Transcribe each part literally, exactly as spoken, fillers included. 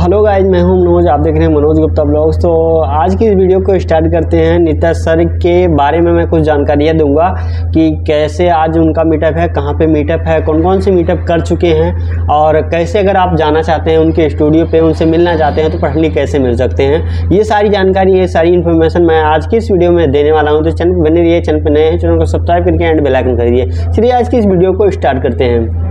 Hello guys, मैं हूं मनोज, आप देख रहे हैं मनोज गुप्ता ब्लॉग्स। तो आज की वीडियो को स्टार्ट करते हैं। नीता सर के बारे में मैं कुछ जानकारियां दूंगा कि कैसे आज उनका मीटअप है, कहां पे मीटअप है, कौन कौन से मीटअप कर चुके हैं और कैसे अगर आप जाना चाहते हैं उनके स्टूडियो पे, उनसे मिलना चाहते हैं तो पर्सनली कैसे मिल सकते हैं। ये सारी जानकारी, ये सारी इन्फॉर्मेशन मैं आज की इस वीडियो में देने वाला हूँ। तो चैनल बने रहिए, चैनल पर नए हैं, चैनल को सब्सक्राइब करके एंड बेल आइकन कर दीजिए। चलिए आज की इस वीडियो को स्टार्ट करते हैं।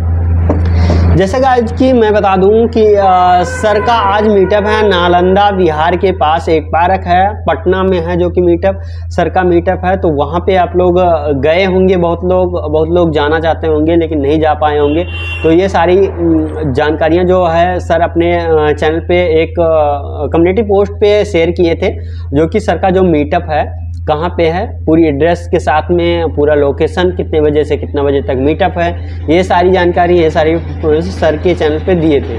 जैसा कि आज की मैं बता दूं कि आ, सर का आज मीटअप है। नालंदा बिहार के पास एक पार्क है, पटना में है जो कि मीटअप, सर का मीटअप है। तो वहां पे आप लोग गए होंगे, बहुत लोग बहुत लोग जाना चाहते होंगे लेकिन नहीं जा पाए होंगे। तो ये सारी जानकारियां जो है सर अपने चैनल पे एक कम्युनिटी पोस्ट पे शेयर किए थे, जो कि सर का जो मीटअप है कहाँ पे है, पूरी एड्रेस के साथ में पूरा लोकेशन, कितने बजे से कितना बजे तक मीटअप है, ये सारी जानकारी, ये सारी सर के चैनल पे दिए थे।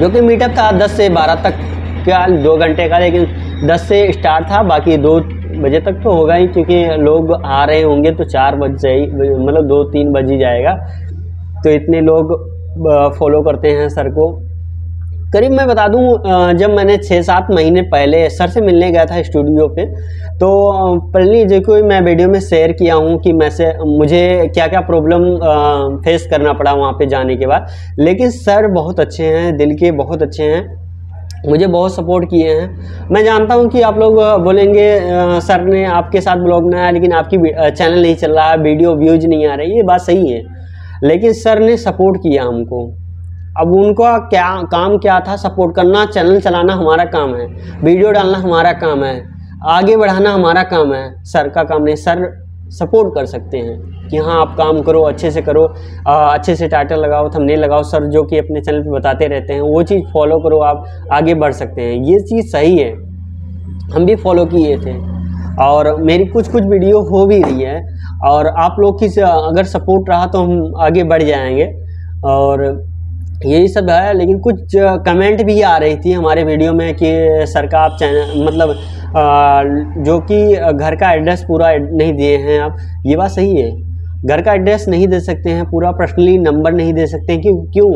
जो कि मीटअप था दस से बारह तक का, दो घंटे का, लेकिन दस से स्टार्ट था, बाकी दो बजे तक तो होगा ही क्योंकि लोग आ रहे होंगे तो चार बज जाए, मतलब दो तीन बज ही जाएगा। तो इतने लोग फॉलो करते हैं सर को। करीब मैं बता दूं, जब मैंने छः सात महीने पहले सर से मिलने गया था स्टूडियो पे, तो पहले जो कोई मैं वीडियो में शेयर किया हूं कि मैं से मुझे क्या क्या प्रॉब्लम फेस करना पड़ा वहां पे जाने के बाद। लेकिन सर बहुत अच्छे हैं, दिल के बहुत अच्छे हैं, मुझे बहुत सपोर्ट किए हैं। मैं जानता हूं कि आप लोग बोलेंगे सर ने आपके साथ ब्लॉग बनाया लेकिन आपकी चैनल नहीं चल रहा है, वीडियो व्यूज नहीं आ रही, ये बात सही है। लेकिन सर ने सपोर्ट किया हमको। अब उनका क्या काम क्या था, सपोर्ट करना, चैनल चलाना हमारा काम है, वीडियो डालना हमारा काम है, आगे बढ़ाना हमारा काम है, सर का काम नहीं। सर सपोर्ट कर सकते हैं कि हाँ आप काम करो, अच्छे से करो, आ, अच्छे से टाइटल लगाओ, थंबनेल लगाओ, सर जो कि अपने चैनल पे बताते रहते हैं वो चीज़ फॉलो करो, आप आगे बढ़ सकते हैं। ये चीज़ सही है, हम भी फॉलो किए थे और मेरी कुछ कुछ वीडियो हो भी रही है। और आप लोग की अगर सपोर्ट रहा तो हम आगे बढ़ जाएँगे और यही सब है। लेकिन कुछ कमेंट भी आ रही थी हमारे वीडियो में कि सर का आप चैनल, मतलब आ, जो कि घर का एड्रेस पूरा नहीं दिए हैं आप। ये बात सही है, घर का एड्रेस नहीं दे सकते हैं, पूरा पर्सनली नंबर नहीं दे सकते हैं। क्यों क्यों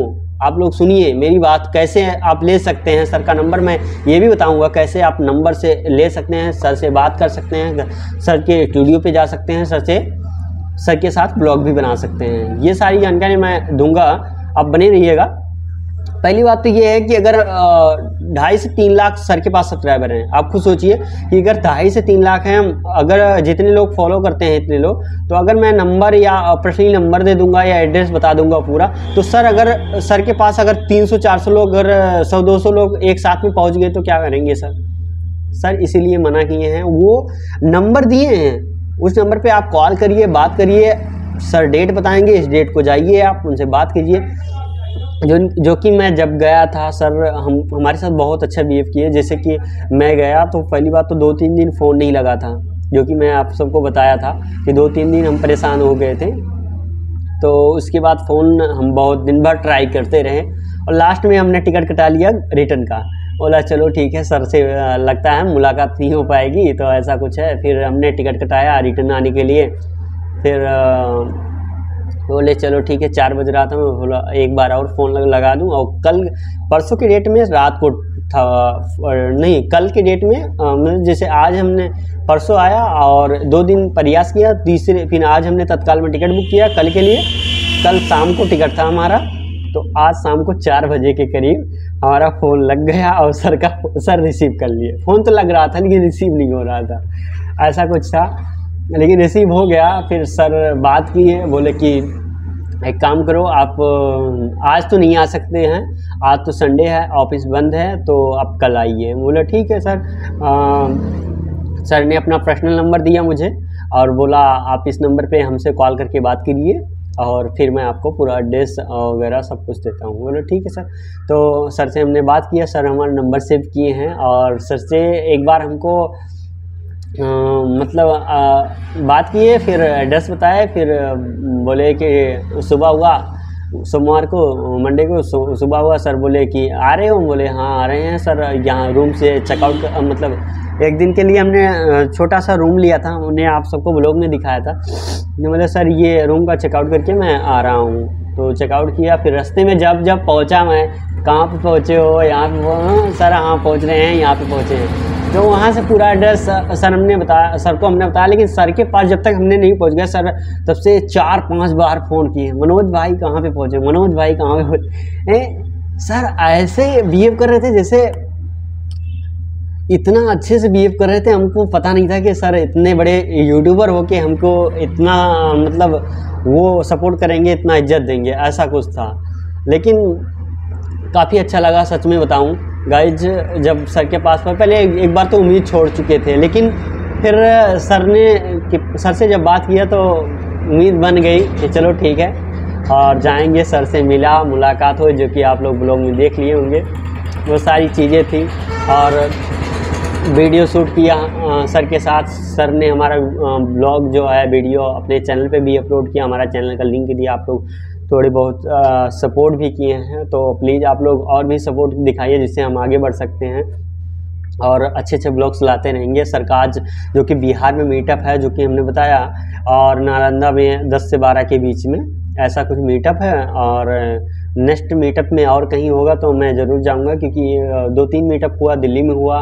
आप लोग सुनिए मेरी बात, कैसे आप ले सकते हैं सर का नंबर, मैं ये भी बताऊंगा कैसे आप नंबर से ले सकते हैं, सर से बात कर सकते हैं, सर के स्टूडियो पर जा सकते हैं, सर से सर के साथ ब्लॉग भी बना सकते हैं। ये सारी जानकारी मैं दूँगा, आप बने रहिएगा। पहली बात तो ये है कि अगर ढाई से तीन लाख सर के पास सब्सक्राइबर हैं, आप खुद सोचिए कि अगर ढाई से तीन लाख हैं, अगर जितने लोग फॉलो करते हैं इतने लोग, तो अगर मैं नंबर या पर्सनली नंबर दे दूंगा या एड्रेस बता दूंगा पूरा, तो सर अगर सर के पास अगर तीन सौ चार सौ लोग, अगर सौ दो सौ लोग एक साथ में पहुँच गए तो क्या करेंगे सर? सर इसीलिए मना किए हैं, वो नंबर दिए हैं, उस नंबर पर आप कॉल करिए, बात करिए, सर डेट बताएंगे, इस डेट को जाइए, आप उनसे बात कीजिए। जो जो कि मैं जब गया था सर हम हमारे साथ बहुत अच्छा बिहेव किए। जैसे कि मैं गया तो पहली बात तो दो तीन दिन फ़ोन नहीं लगा था, जो कि मैं आप सबको बताया था कि दो तीन दिन हम परेशान हो गए थे। तो उसके बाद फ़ोन हम बहुत दिन भर ट्राई करते रहे और लास्ट में हमने टिकट कटा लिया रिटर्न का। बोला चलो ठीक है, सर से लगता है मुलाकात नहीं हो पाएगी, तो ऐसा कुछ है। फिर हमने टिकट कटाया रिटर्न आने के लिए। फिर बोले चलो ठीक है, चार बज रहा था, मैं बोला एक बार और फ़ोन लगा दूं। और कल परसों के डेट में रात को था, नहीं कल के डेट में, मतलब जैसे आज हमने परसों आया और दो दिन प्रयास किया, तीसरे फिर आज हमने तत्काल में टिकट बुक किया कल के लिए। कल शाम को टिकट था हमारा, तो आज शाम को चार बजे के करीब हमारा फ़ोन लग गया और सर का सर रिसीव कर लिए। फ़ोन तो लग रहा था लेकिन रिसीव नहीं हो रहा था, ऐसा कुछ था, लेकिन रिसीव हो गया। फिर सर बात किए, बोले कि एक काम करो आप आज तो नहीं आ सकते हैं, आज तो संडे है, ऑफिस बंद है, तो आप कल आइए। बोला ठीक है सर। आ, सर ने अपना पर्सनल नंबर दिया मुझे और बोला आप इस नंबर पे हमसे कॉल करके बात करिए और फिर मैं आपको पूरा एड्रेस वगैरह सब कुछ देता हूँ। बोला ठीक है सर। तो सर से हमने बात किया, सर हमारा नंबर सेव किए हैं और सर से एक बार हमको आ, मतलब आ, बात किए, फिर एड्रेस बताए, फिर बोले कि सुबह हुआ सोमवार को मंडे को सुबह हुआ, सर बोले कि आ रहे हो, बोले हाँ आ रहे हैं सर। यहाँ रूम से चेकआउट मतलब एक दिन के लिए हमने छोटा सा रूम लिया था, उन्हें आप सबको ब्लॉग में दिखाया था। बोले सर ये रूम का चेकआउट करके मैं आ रहा हूँ। तो चेकआउट किया, फिर रास्ते में जब जब पहुँचा मैं, कहाँ पर पहुँचे हो, यहाँ पर सर हाँ पहुँच रहे हैं, यहाँ पर पहुँचे हैं। तो वहाँ से पूरा एड्रेस सर हमने बताया, सर को हमने बताया, लेकिन सर के पास जब तक हमने नहीं पहुँच गया, सर तब से चार पांच बार फ़ोन किए, मनोज भाई कहाँ पे पहुँचे, मनोज भाई कहाँ पे पहुँचे। सर ऐसे बिहेव कर रहे थे जैसे इतना अच्छे से बिहेव कर रहे थे, हमको पता नहीं था कि सर इतने बड़े यूट्यूबर हो के हमको इतना मतलब वो सपोर्ट करेंगे, इतना इज्जत देंगे, ऐसा कुछ था। लेकिन काफ़ी अच्छा लगा, सच में बताऊँ गाइज। जब सर के पास पर पहले एक बार तो उम्मीद छोड़ चुके थे, लेकिन फिर सर ने सर से जब बात किया तो उम्मीद बन गई कि चलो ठीक है और जाएंगे। सर से मिला, मुलाकात हुई, जो कि आप लोग ब्लॉग में देख लिए होंगे, वो सारी चीज़ें थी। और वीडियो शूट किया सर के साथ, सर ने हमारा ब्लॉग जो है वीडियो अपने चैनल पे भी अपलोड किया, हमारा चैनल का लिंक दिया। आप लोग थोड़े बहुत आ, सपोर्ट भी किए हैं, तो प्लीज़ आप लोग और भी सपोर्ट दिखाइए जिससे हम आगे बढ़ सकते हैं और अच्छे अच्छे ब्लॉग्स लाते रहेंगे। सरकार जो कि बिहार में मीटअप है, जो कि हमने बताया, और नालंदा में दस से बारह के बीच में ऐसा कुछ मीटअप है, और नेक्स्ट मीटअप में और कहीं होगा तो मैं ज़रूर जाऊंगा, क्योंकि दो तीन मीटअप हुआ, दिल्ली में हुआ,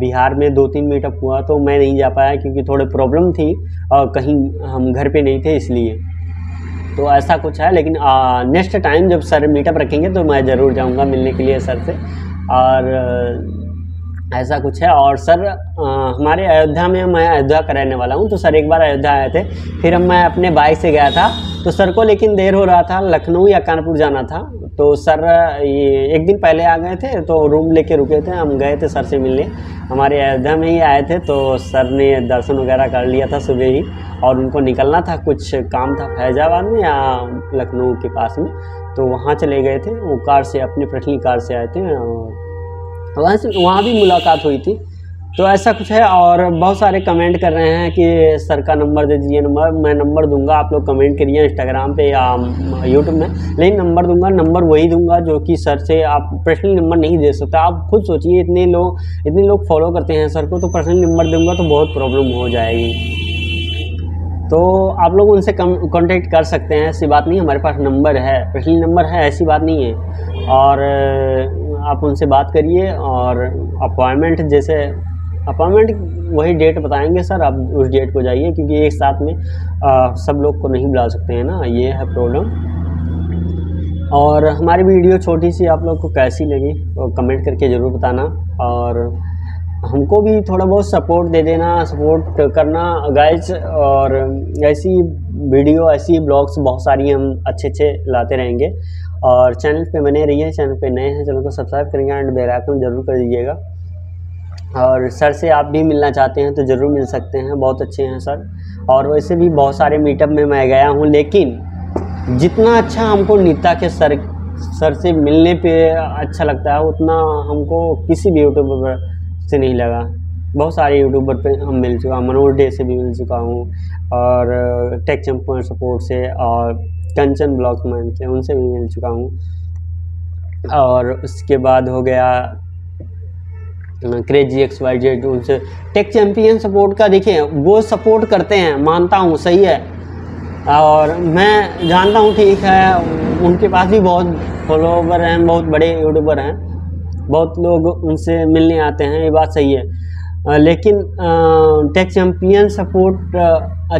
बिहार में दो तीन मीटअप हुआ, तो मैं नहीं जा पाया क्योंकि थोड़े प्रॉब्लम थी और कहीं हम घर पर नहीं थे इसलिए। तो ऐसा कुछ है, लेकिन नेक्स्ट टाइम जब सर मीटअप रखेंगे तो मैं ज़रूर जाऊंगा मिलने के लिए सर से, और ऐसा कुछ है। और सर आ, हमारे अयोध्या में, मैं अयोध्या का रहने वाला हूं, तो सर एक बार अयोध्या आए थे, फिर हम मैं अपने बाइक से गया था, तो सर को लेकिन देर हो रहा था, लखनऊ या कानपुर जाना था। तो सर ये एक दिन पहले आ गए थे, तो रूम लेके रुके थे, हम गए थे सर से मिलने, हमारे अयोध्या में ही आए थे। तो सर ने दर्शन वगैरह कर लिया था सुबह ही, और उनको निकलना था, कुछ काम था फैजाबाद में या लखनऊ के पास में, तो वहाँ चले गए थे। वो कार से, अपने पर्सनल कार से आए थे, और वहाँ से वहाँ भी मुलाकात हुई थी। तो ऐसा कुछ है। और बहुत सारे कमेंट कर रहे हैं कि सर का नंबर दे दीजिए, नंबर मैं नंबर दूंगा, आप लोग कमेंट करिए इंस्टाग्राम पे या यूट्यूब में, लेकिन नंबर दूंगा, नंबर वही दूंगा जो कि सर से आप पर्सनल नंबर नहीं दे सकते। आप खुद सोचिए, इतने लोग इतने लोग फॉलो करते हैं सर को, तो पर्सनल नंबर दूंगा तो बहुत प्रॉब्लम हो जाएगी। तो आप लोग उनसे कॉन्टेक्ट कर सकते हैं, ऐसी बात नहीं, हमारे पास नंबर है, पर्सनल नंबर है, ऐसी बात नहीं है। और आप उनसे बात करिए, और अपॉइंटमेंट जैसे अपॉइंटमेंट वही डेट बताएंगे सर, आप उस डेट को जाइए, क्योंकि एक साथ में आ, सब लोग को नहीं बुला सकते हैं ना, ये है प्रॉब्लम। और हमारी वीडियो छोटी सी आप लोग को कैसी लगी तो कमेंट करके ज़रूर बताना, और हमको भी थोड़ा बहुत सपोर्ट दे देना, सपोर्ट करना गाइज। और ऐसी वीडियो, ऐसी ब्लॉग्स बहुत सारी हम अच्छे अच्छे लाते रहेंगे, और चैनल पे बने रहिए। चैनल पे नए हैं, चैनल को सब्सक्राइब करेंगे एंड बेल आइकन जरूर कर दीजिएगा। और सर से आप भी मिलना चाहते हैं तो ज़रूर मिल सकते हैं, बहुत अच्छे हैं सर। और वैसे भी बहुत सारे मीटअप में मैं गया हूँ, लेकिन जितना अच्छा हमको नीता के सर सर से मिलने पे अच्छा लगता है, उतना हमको किसी भी यूट्यूबर से नहीं लगा। बहुत सारे यूट्यूबर पे हम मिल चुका, मनोज डे से भी मिल चुका हूँ, और टेक चैम्प सपोर्ट से और कंचन ब्लॉक मैन से, उनसे भी मिल चुका हूँ। और उसके बाद हो गया क्रेजी एक्स वाई जेड, उनसे टेक चैम्पियन सपोर्ट का, देखिए वो सपोर्ट करते हैं, मानता हूँ सही है, और मैं जानता हूँ ठीक है, उनके पास भी बहुत फॉलोवर हैं, बहुत बड़े यूट्यूबर हैं, बहुत लोग उनसे मिलने आते हैं, ये बात सही है। आ, लेकिन टेक चैम्पियन सपोर्ट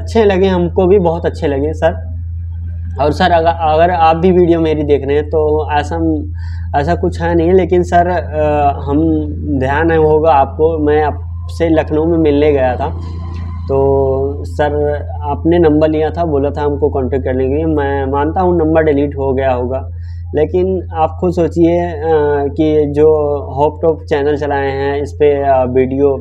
अच्छे लगे हमको, भी बहुत अच्छे लगे सर। और सर अगर अगर आप भी वीडियो मेरी देख रहे हैं तो ऐसा ऐसा कुछ है नहीं, लेकिन सर आ, हम ध्यान होगा आपको। मैं आपसे लखनऊ में मिलने गया था, तो सर आपने नंबर लिया था, बोला था हमको कांटेक्ट करने के लिए। मैं मानता हूँ नंबर डिलीट हो गया होगा, लेकिन आप खुद सोचिए कि जो हॉप टॉप चैनल चलाए हैं, इस पर वीडियो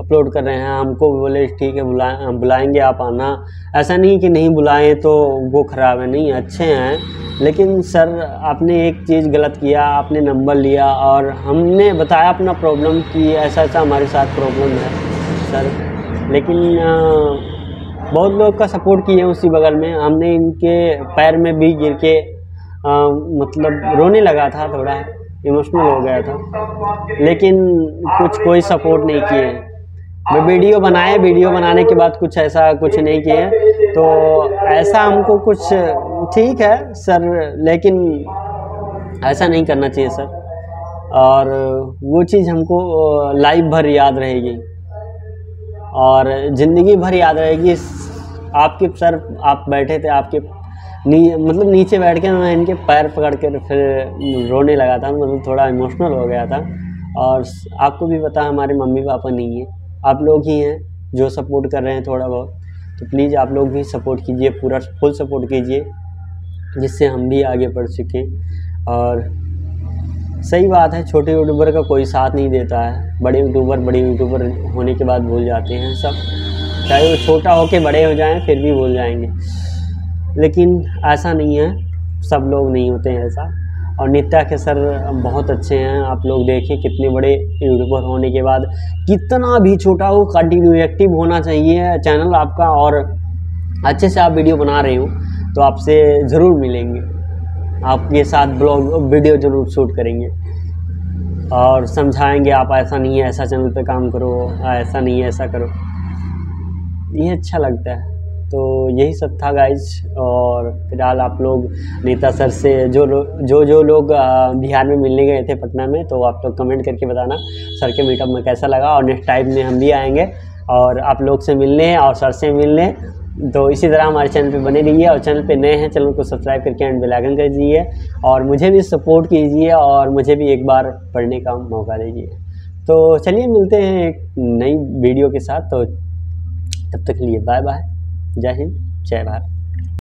अपलोड कर रहे हैं, हमको बोले ठीक है बुला बुलाएंगे आप आना, ऐसा नहीं कि नहीं बुलाएं तो वो ख़राब है, नहीं अच्छे हैं। लेकिन सर आपने एक चीज़ गलत किया, आपने नंबर लिया, और हमने बताया अपना प्रॉब्लम कि ऐसा ऐसा हमारे साथ प्रॉब्लम है सर, लेकिन बहुत लोग का सपोर्ट किए उसी बगल में। हमने इनके पैर में भी गिर के आ, मतलब रोने लगा था, थोड़ा इमोशनल हो गया था, लेकिन कुछ कोई सपोर्ट नहीं किए। वीडियो बनाए, वीडियो बनाने के बाद कुछ ऐसा कुछ नहीं किए, तो ऐसा हमको कुछ ठीक है सर, लेकिन ऐसा नहीं करना चाहिए सर, और वो चीज़ हमको लाइफ भर याद रहेगी और ज़िंदगी भर याद रहेगी। आपके सर आप बैठे थे, आपके नी, मतलब नीचे बैठ के मैं इनके पैर पकड़ के फिर रोने लगा था, मतलब थोड़ा इमोशनल हो गया था। और आपको भी पता हमारे मम्मी पापा नहीं हैं, आप लोग ही हैं जो सपोर्ट कर रहे हैं थोड़ा बहुत, तो प्लीज़ आप लोग भी सपोर्ट कीजिए, पूरा फुल सपोर्ट कीजिए, जिससे हम भी आगे बढ़ सकें। और सही बात है, छोटे यूट्यूबर का कोई साथ नहीं देता है, बड़े यूट्यूबर बड़े यूट्यूबर होने के बाद भूल जाते हैं सब, चाहे वो छोटा हो के बड़े हो जाएं फिर भी भूल जाएंगे, लेकिन ऐसा नहीं है, सब लोग नहीं होते हैं ऐसा। और नीता के सर बहुत अच्छे हैं, आप लोग देखें कितने बड़े यूट्यूबर होने के बाद कितना भी छोटा हो कंटिन्यू एक्टिव होना चाहिए चैनल आपका, और अच्छे से आप वीडियो बना रहे हो तो आपसे ज़रूर मिलेंगे, आपके साथ ब्लॉग वीडियो जरूर शूट करेंगे और समझाएंगे आप ऐसा नहीं है, ऐसा चैनल पे काम करो, ऐसा नहीं है ऐसा करो, ये अच्छा लगता है। तो यही सब था गाइज, और फिलहाल आप लोग नीता सर से जो जो जो लोग बिहार में मिलने गए थे पटना में, तो आप लोग कमेंट करके बताना सर के मीटअप में कैसा लगा, और नेक्स्ट टाइम में हम भी आएंगे और आप लोग से मिलने और सर से मिलने। तो इसी तरह हमारे चैनल पे बने रहिए, और चैनल पे नए हैं चैनल को सब्सक्राइब करके एंड बेल आइकन कर दीजिए, और मुझे भी सपोर्ट कीजिए और मुझे भी एक बार पढ़ने का मौका दीजिए। तो चलिए मिलते हैं एक नई वीडियो के साथ, तो तब तक के लिए बाय बाय, जय हिंद जय भारत।